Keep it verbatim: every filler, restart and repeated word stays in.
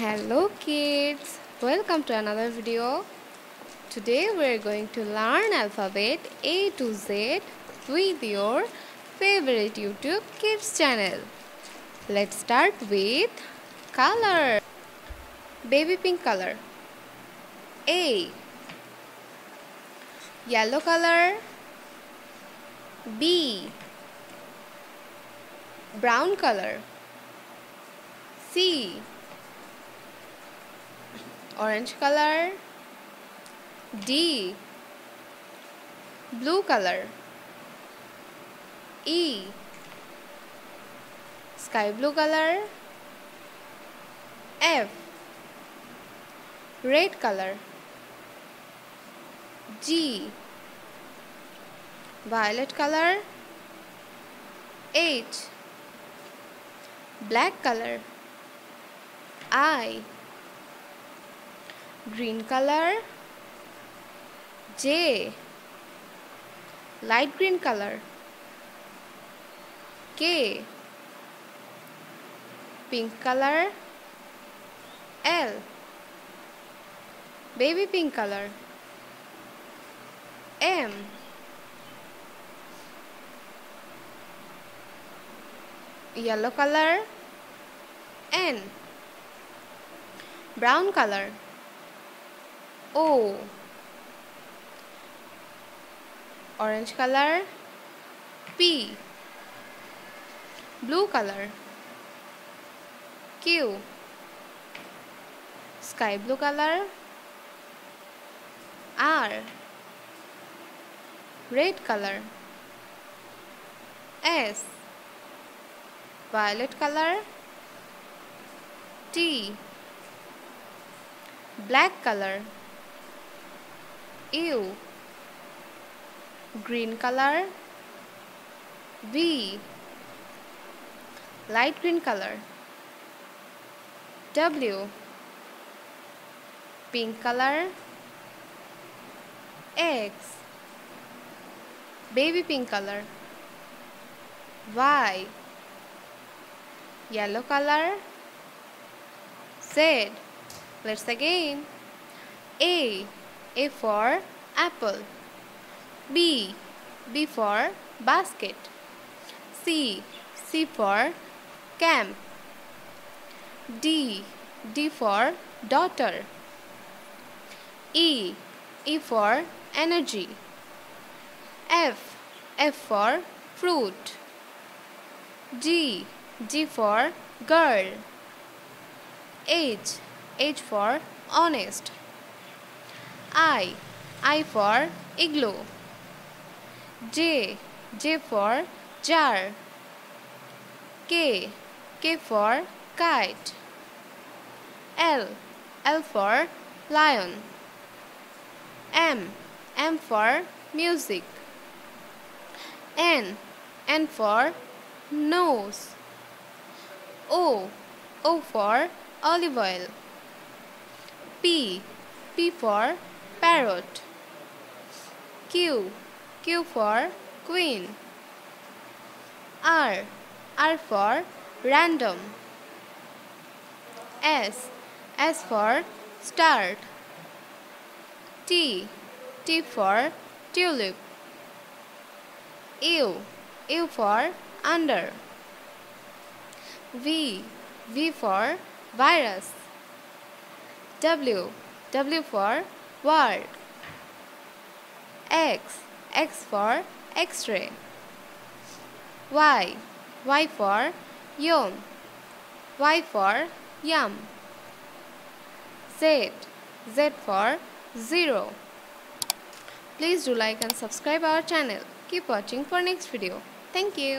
Hello kids, welcome to another video. Today we are going to learn alphabet A to Z with your favorite YouTube kids channel. Let's start with color. Baby pink color. A. Yellow color. B. Brown color. C. Orange color. D. Blue color. E. Sky blue color. F. Red color. G. Violet color. H. Black color. I. Green color. J. Light green color. K. Pink color. L. Baby pink color. M. Yellow color. N. Brown color. O. Orange color. P. Blue color. Q. Sky blue color. R. Red color. S. Violet color. T. Black color. U. Green color. V. Light green color. W. Pink color. X. Baby pink color. Y. Yellow color. Z. Let's again. A. A for apple. B. B for basket. C. C for camp. D. D for daughter. E. E for energy. F. F for fruit. G. G for girl. H. H for honest. I. I for igloo. J. J for jar. K. K for kite. L. L for lion. M. M for music. N. N for nose. O. O for olive oil. P. P for parrot. Q. Q for queen. R. R for random. S. S for start. T. T for tulip. U. U for under. V. V for virus. W. W for world. X. X for X-ray. Y. Y for yom. Y for yum. Z. Z for zero. Please do like and subscribe our channel. Keep watching for next video. Thank you.